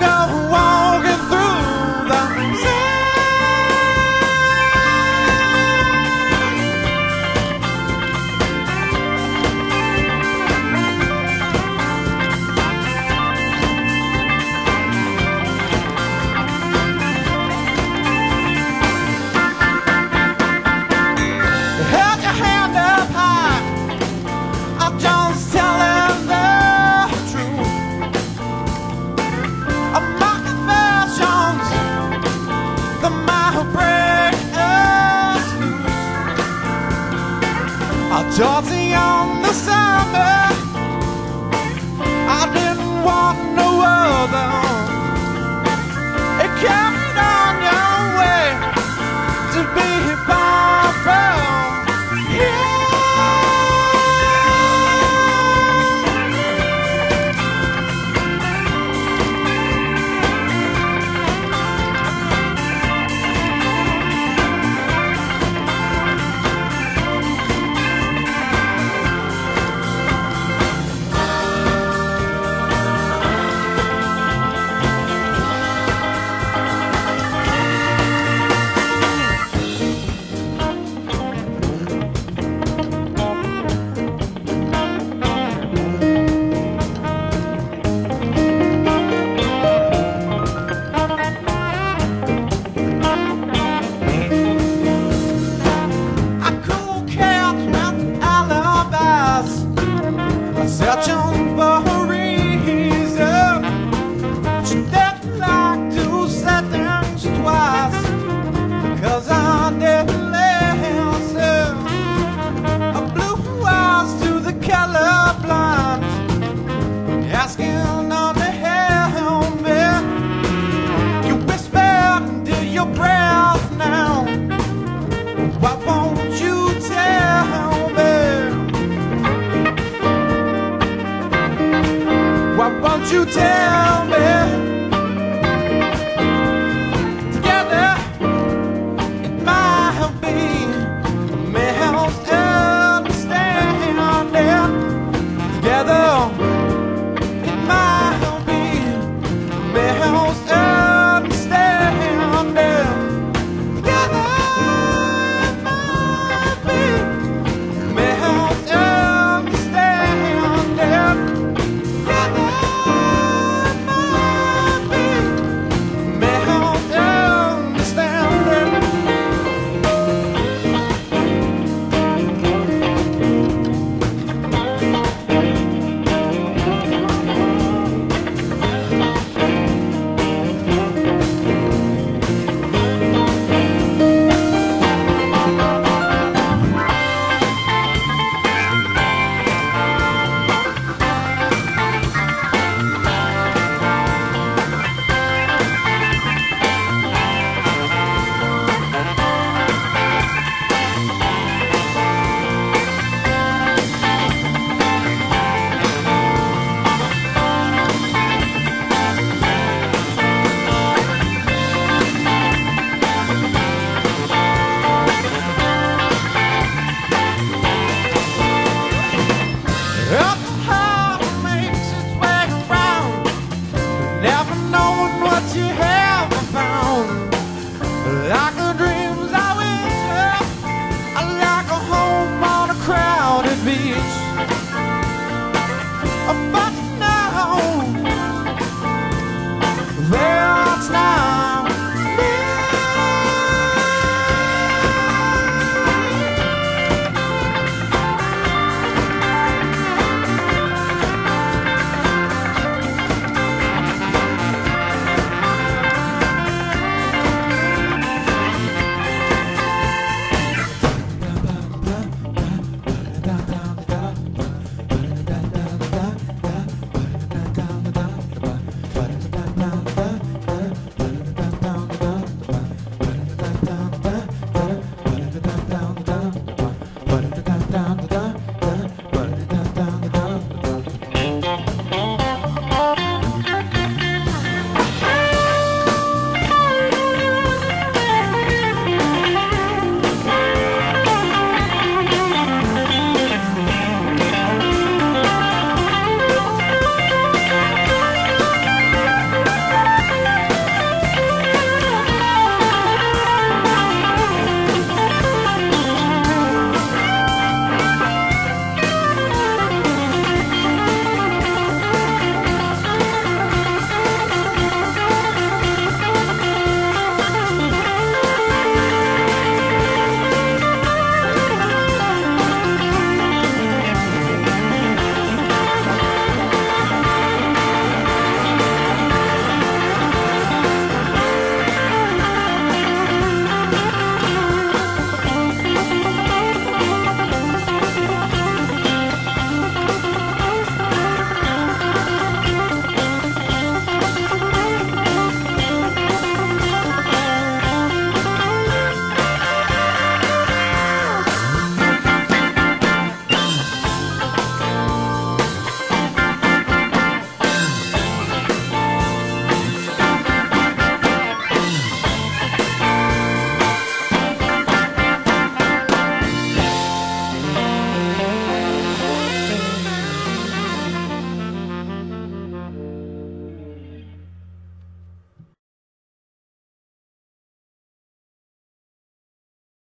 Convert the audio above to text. know who